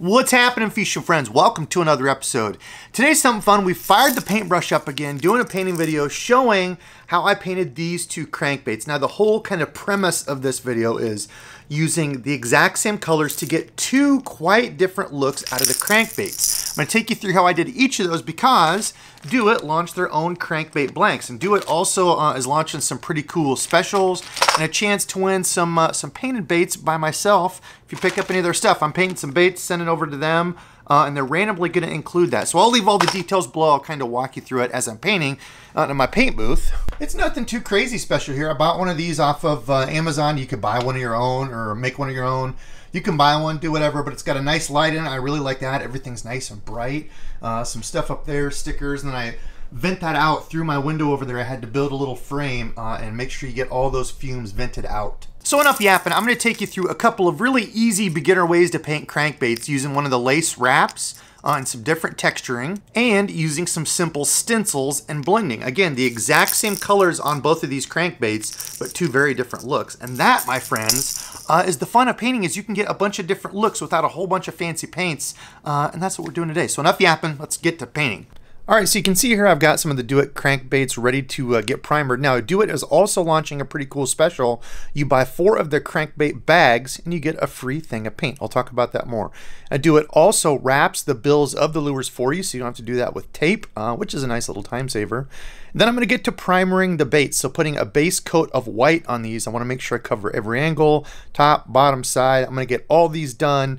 What's happening, Fisher friends? Welcome to another episode. Today's something fun. We fired the paintbrush up again, doing a painting video showing how I painted these two crankbaits. Now the whole kind of premise of this video is using the exact same colors to get two quite different looks out of the crankbaits. I'm gonna take you through how I did each of those because Do-It launched their own crankbait blanks. And Do-It also is launching some pretty cool specials and a chance to win some painted baits by myself. If you pick up any of their stuff, I'm painting some baits, sending over to them, and they're randomly going to include that. So I'll leave all the details below. I'll kind of walk you through it as I'm painting in my paint booth. It's nothing too crazy special here. I bought one of these off of Amazon. You could buy one of your own or make one of your own. You can buy one, do whatever, but it's got a nice light in it. I really like that. Everything's nice and bright. Some stuff up there, stickers, and then I vent that out through my window over there. I had to build a little frame and make sure you get all those fumes vented out. So enough yapping, I'm gonna take you through a couple of really easy beginner ways to paint crankbaits using one of the lace wraps on some different texturing and using some simple stencils and blending. Again, the exact same colors on both of these crankbaits, but two very different looks. And that, my friends, is the fun of painting, is you can get a bunch of different looks without a whole bunch of fancy paints. And that's what we're doing today. So enough yapping, let's get to painting. All right, so you can see here I've got some of the Do-It crankbaits ready to get primered. Now, Do-It is also launching a pretty cool special. You buy 4 of their crankbait bags and you get a free thing of paint. I'll talk about that more. Do-It also wraps the bills of the lures for you, so you don't have to do that with tape, which is a nice little time saver. And then I'm gonna get to primering the baits, so putting a base coat of white on these. I wanna make sure I cover every angle, top, bottom, side. I'm gonna get all these done.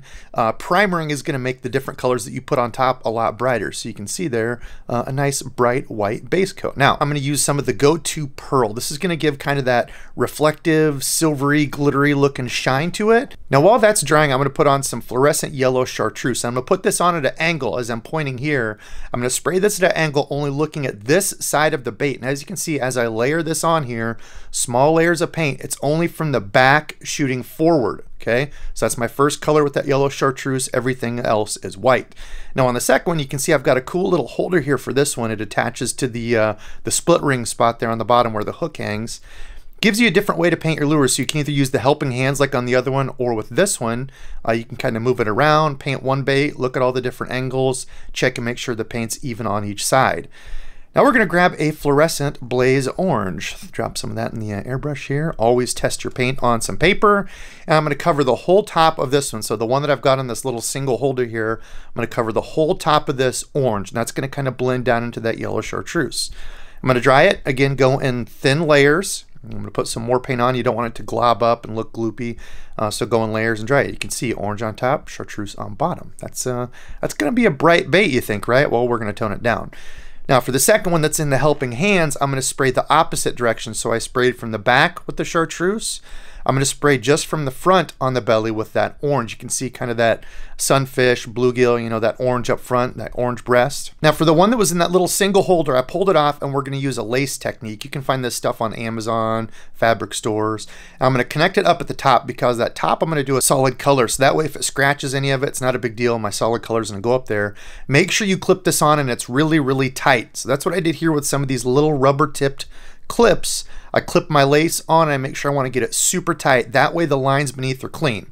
Primering is gonna make the different colors that you put on top a lot brighter, so you can see there. A nice bright white base coat. Now I'm going to use some of the Go-To Pearl. This is going to give kind of that reflective, silvery, glittery look and shine to it. Now while that's drying, I'm going to put on some fluorescent yellow chartreuse. I'm going to put this on at an angle as I'm pointing here. I'm going to spray this at an angle, only looking at this side of the bait. And as you can see, as I layer this on here, small layers of paint, it's only from the back shooting forward. Okay, so that's my first color with that yellow chartreuse. Everything else is white. Now on the second one, you can see I've got a cool little holder here for this one. It attaches to the split ring spot there on the bottom where the hook hangs. Gives you a different way to paint your lures, so you can either use the helping hands like on the other one, or with this one, you can kind of move it around, paint one bait, look at all the different angles, check and make sure the paint's even on each side. Now we're going to grab a fluorescent blaze orange. Drop some of that in the airbrush here. Always test your paint on some paper. And I'm going to cover the whole top of this one. So the one that I've got on this little single holder here, I'm going to cover the whole top of this orange. And that's going to kind of blend down into that yellow chartreuse. I'm going to dry it. Again, go in thin layers. I'm going to put some more paint on. You don't want it to glob up and look gloopy. So go in layers and dry it. You can see orange on top, chartreuse on bottom. That's going to be a bright bait, you think, right? Well, we're going to tone it down. Now for the second one that's in the helping hands, I'm going to spray the opposite direction. So I sprayed from the back with the chartreuse. I'm going to spray just from the front on the belly with that orange. You can see kind of that sunfish, bluegill, you know, that orange up front, that orange breast. Now for the one that was in that little single holder, I pulled it off and we're going to use a lace technique. You can find this stuff on Amazon, fabric stores. I'm going to connect it up at the top because that top I'm going to do a solid color. So that way if it scratches any of it, it's not a big deal. My solid color is going to go up there. Make sure you clip this on and it's really, really tight. So that's what I did here with some of these little rubber tipped clips. I clip my lace on and I make sure I want to get it super tight. That way the lines beneath are clean.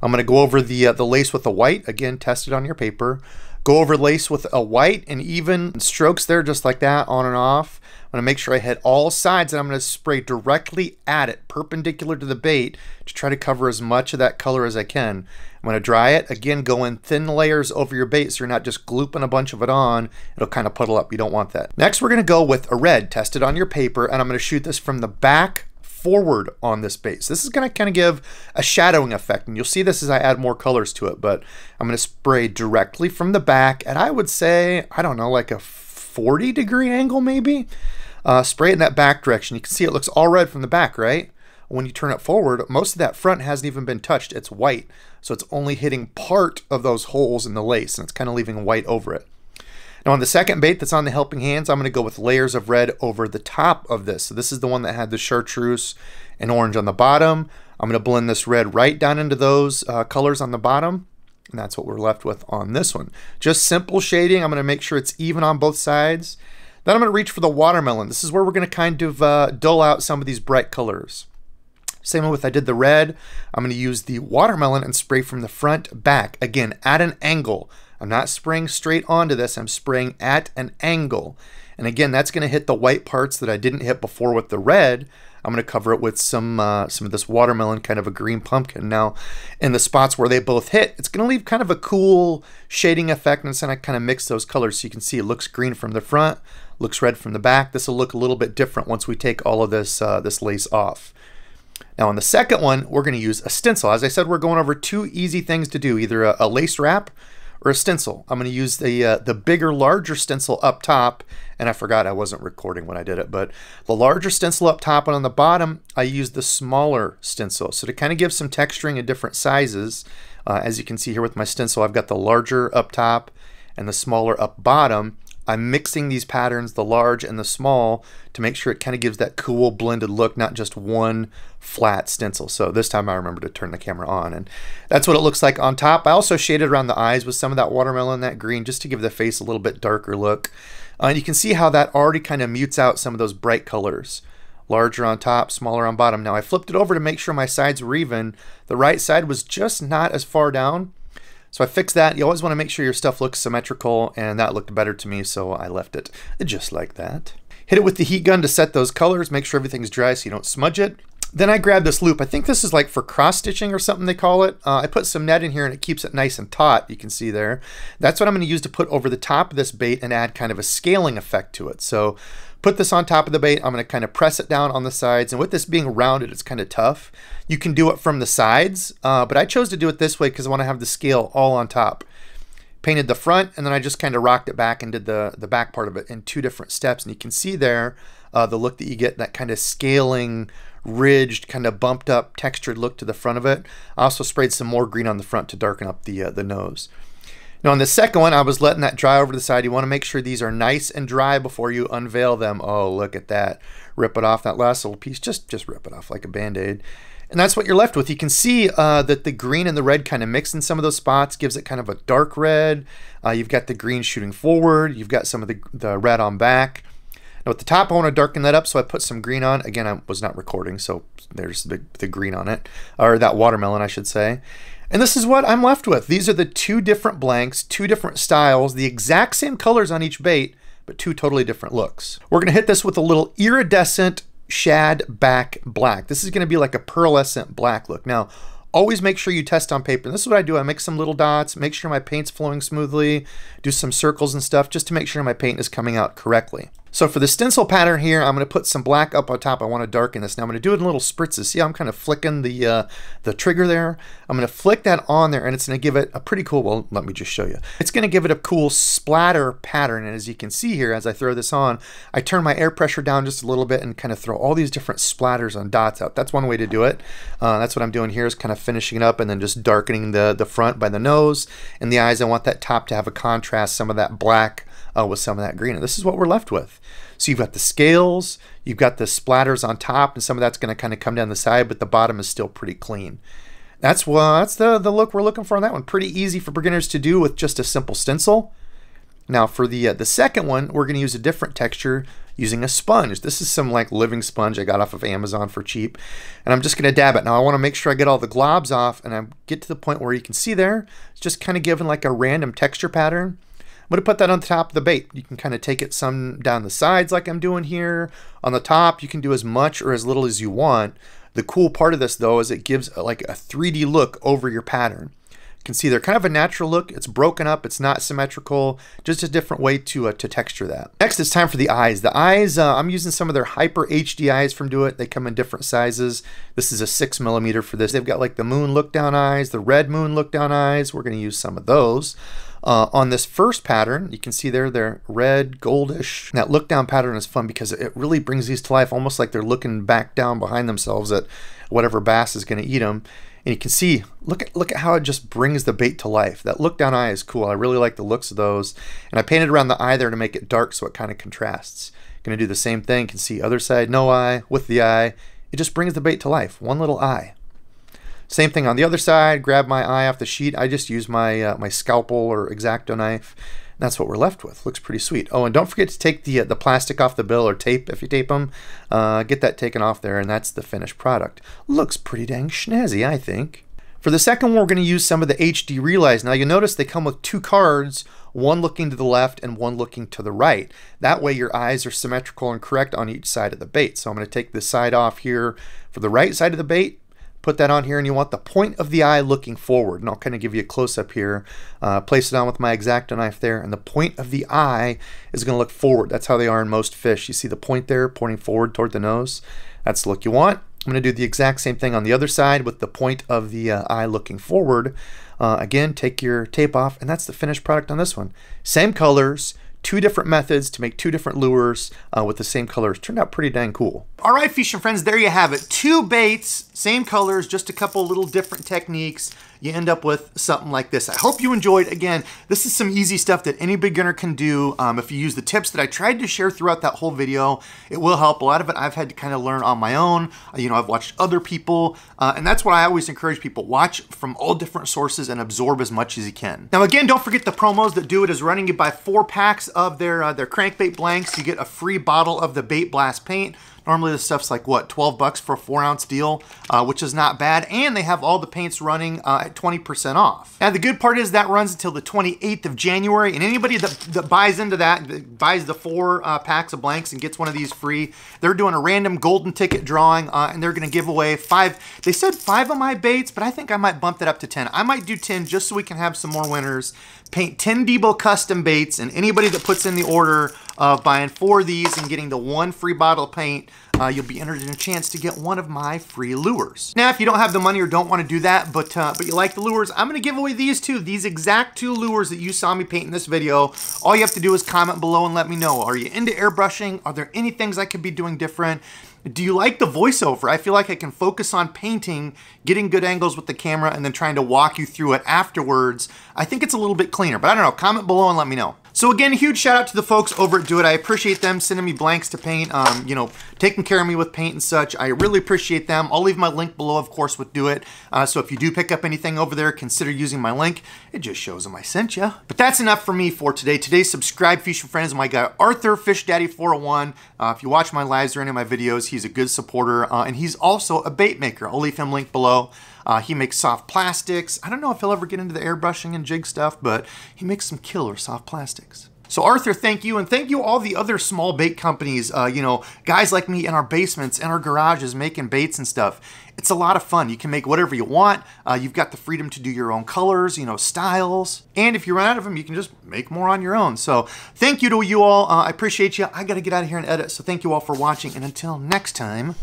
I'm going to go over the lace with the white. Again, test it on your paper. Go over lace with a white and even strokes there just like that, on and off. I'm going to make sure I hit all sides and I'm going to spray directly at it, perpendicular to the bait, to try to cover as much of that color as I can. I'm going to dry it. Again, go in thin layers over your bait so you're not just glooping a bunch of it on. It'll kind of puddle up. You don't want that. Next, we're going to go with a red. Test it on your paper and I'm going to shoot this from the back forward on this base. This is going to kind of give a shadowing effect, and you'll see this as I add more colors to it, but I'm going to spray directly from the back, and I would say, I don't know, like a 40-degree angle maybe? Spray it in that back direction. You can see it looks all red from the back, right? When you turn it forward, most of that front hasn't even been touched. It's white, so it's only hitting part of those holes in the lace, and it's kind of leaving white over it. Now on the second bait that's on the helping hands, I'm going to go with layers of red over the top of this. So this is the one that had the chartreuse and orange on the bottom. I'm going to blend this red right down into those colors on the bottom. And that's what we're left with on this one. Just simple shading. I'm going to make sure it's even on both sides. Then I'm going to reach for the watermelon. This is where we're going to kind of dull out some of these bright colors. Same with I did the red. I'm going to use the watermelon and spray from the front back. Again, at an angle. I'm not spraying straight onto this. I'm spraying at an angle. And again, that's going to hit the white parts that I didn't hit before with the red. I'm going to cover it with some of this watermelon, kind of a green pumpkin. Now, in the spots where they both hit, it's going to leave kind of a cool shading effect. And it's going to kind of mix those colors so you can see it looks green from the front, looks red from the back. This will look a little bit different once we take all of this, this lace off. Now, on the second one, we're going to use a stencil. As I said, we're going over two easy things to do, either a lace wrap or a stencil. I'm going to use the bigger, larger stencil up top, and I forgot I wasn't recording when I did it, but the larger stencil up top and on the bottom, I used the smaller stencil. So to kind of give some texturing in different sizes, as you can see here with my stencil, I've got the larger up top and the smaller up bottom. I'm mixing these patterns, the large and the small, to make sure it kind of gives that cool blended look, not just one flat stencil. So this time I remember to turn the camera on, and that's what it looks like on top. I also shaded around the eyes with some of that watermelon, that green, just to give the face a little bit darker look. And you can see how that already kind of mutes out some of those bright colors. Larger on top, smaller on bottom. Now I flipped it over to make sure my sides were even. The right side was just not as far down. So I fixed that. You always want to make sure your stuff looks symmetrical, and that looked better to me, so I left it just like that. Hit it with the heat gun to set those colors, make sure everything's dry so you don't smudge it. Then I grabbed this loop. I think this is like for cross-stitching or something they call it. I put some net in here and it keeps it nice and taut, you can see there. That's what I'm going to use to put over the top of this bait and add kind of a scaling effect to it. So put this on top of the bait. I'm going to kind of press it down on the sides. And with this being rounded, it's kind of tough. You can do it from the sides, but I chose to do it this way because I want to have the scale all on top. Painted the front, and then I just kind of rocked it back and did the back part of it in two different steps. And you can see there the look that you get, that kind of scaling, ridged, kind of bumped up, textured look to the front of it. I also sprayed some more green on the front to darken up the nose. Now on the second one, I was letting that dry over to the side. You want to make sure these are nice and dry before you unveil them. Oh, look at that. Rip it off, that last little piece. Just rip it off like a Band-Aid. And that's what you're left with. You can see that the green and the red kind of mix in some of those spots, gives it kind of a dark red. You've got the green shooting forward. You've got some of the red on back. Now at the top, I want to darken that up, so I put some green on. Again, I was not recording, so there's the green on it, or that watermelon, I should say. And this is what I'm left with. These are the two different blanks, two different styles, the exact same colors on each bait, but two totally different looks. We're gonna hit this with a little iridescent shad back black. This is gonna be like a pearlescent black look. Now, always make sure you test on paper. And this is what I do. I make some little dots, make sure my paint's flowing smoothly, do some circles and stuff just to make sure my paint is coming out correctly. So for the stencil pattern here, I'm going to put some black up on top. I want to darken this. Now I'm going to do it in little spritzes. See, I'm kind of flicking the trigger there. I'm going to flick that on there, and it's going to give it a pretty cool, well, let me just show you. It's going to give it a cool splatter pattern. And as you can see here, as I throw this on, I turn my air pressure down just a little bit and kind of throw all these different splatters on dots out. That's one way to do it. That's what I'm doing here, is kind of finishing it up and then just darkening the front by the nose and the eyes. I want that top to have a contrast, some of that black with some of that green. And this is what we're left with. So you've got the scales, you've got the splatters on top, and some of that's going to kind of come down the side, but the bottom is still pretty clean. That's the look we're looking for on that one. Pretty easy for beginners to do with just a simple stencil. Now for the second one, we're going to use a different texture using a sponge. This is some like living sponge I got off of Amazon for cheap, and I'm just going to dab it. Now I want to make sure I get all the globs off, and I get to the point where you can see there, it's just kind of giving like a random texture pattern. I'm going to put that on the top of the bait. You can kind of take it some down the sides like I'm doing here. On the top, you can do as much or as little as you want. The cool part of this, though, is it gives like a 3D look over your pattern. You can see they're kind of a natural look. It's broken up. It's not symmetrical. Just a different way to texture that. Next, it's time for the eyes. The eyes, I'm using some of their Hyper HD eyes from Do-It. They come in different sizes. This is a 6mm for this. They've got like the moon look-down eyes, the red moon look-down eyes. We're going to use some of those. On this first pattern, you can see there, they're red, goldish. And that look down pattern is fun because it really brings these to life, almost like they're looking back down behind themselves at whatever bass is going to eat them. And you can see, look at how it just brings the bait to life. That look down eye is cool. I really like the looks of those. And I painted around the eye there to make it dark so it kind of contrasts. Going to do the same thing. You can see other side, no eye, with the eye. It just brings the bait to life. One little eye. Same thing on the other side, grab my eye off the sheet. I just use my scalpel or X-Acto knife. that's what we're left with. Looks pretty sweet. Oh, and don't forget to take the plastic off the bill, or tape if you tape them. Get that taken off there, and that's the finished product. Looks pretty dang snazzy, I think. For the second one, we're going to use some of the HD Realeyes. Now, you'll notice they come with two cards, one looking to the left and one looking to the right. That way, your eyes are symmetrical and correct on each side of the bait. So I'm going to take this side off here for the right side of the bait, put that on here, and you want the point of the eye looking forward. And I'll kind of give you a close-up here. Place it on with my X-Acto knife there, and the point of the eye is going to look forward. That's how they are in most fish. You see the point there pointing forward toward the nose? That's the look you want. I'm going to do the exact same thing on the other side with the point of the eye looking forward. Again, take your tape off, and that's the finished product on this one. Same colors, two different methods to make two different lures with the same colors. Turned out pretty dang cool. All right, fishing friends, there you have it. Two baits, same colors, just a couple little different techniques. You end up with something like this. I hope you enjoyed. Again, this is some easy stuff that any beginner can do. If you use the tips that I tried to share throughout that whole video, it will help. A lot of it I've had to kind of learn on my own. You know, I've watched other people, and that's what I always encourage people. Watch from all different sources and absorb as much as you can. Now, again, don't forget the promos that Do-It is running. You buy 4 packs of their crankbait blanks. You get a free bottle of the Bait Blast paint. Normally this stuff's like, what, 12 bucks for a 4-ounce deal, which is not bad. And they have all the paints running at 20% off. Now the good part is that runs until the 28th of January. And anybody that buys into that, buys the 4 packs of blanks and gets one of these free, they're doing a random golden ticket drawing and they're gonna give away 5, they said 5 of my baits, but I think I might bump that up to 10. I might do 10 just so we can have some more winners. Paint 10 Debo custom baits, and anybody that puts in the order of buying 4 of these and getting the 1 free bottle of paint, you'll be entered in a chance to get one of my free lures. Now, if you don't have the money or don't want to do that, but you like the lures, I'm going to give away these 2, these exact 2 lures that you saw me paint in this video. All you have to do is comment below and let me know. Are you into airbrushing? Are there any things I could be doing different? Do you like the voiceover? I feel like I can focus on painting, getting good angles with the camera, and then trying to walk you through it afterwards. I think it's a little bit cleaner, but I don't know. Comment below and let me know. So again, huge shout out to the folks over at Do-It. I appreciate them sending me blanks to paint, you know, taking care of me with paint and such. I really appreciate them. I'll leave my link below, of course, with Do-It. So if you do pick up anything over there, consider using my link. It just shows them I sent you. But that's enough for me for today. Today's subscribe fishing friends, my guy ArthurFishDaddy401. If you watch my lives or any of my videos, he's a good supporter, and he's also a bait maker. I'll leave him link below. He makes soft plastics. I don't know if he'll ever get into the airbrushing and jig stuff, but he makes some killer soft plastics. So Arthur, thank you, and thank you all the other small bait companies, you know, guys like me in our basements and our garages making baits and stuff. It's a lot of fun. You can make whatever you want. You've got the freedom to do your own colors, you know, styles. And if you run out of them, you can just make more on your own. So thank you to you all. I appreciate you. I got to get out of here and edit. So thank you all for watching, and until next time.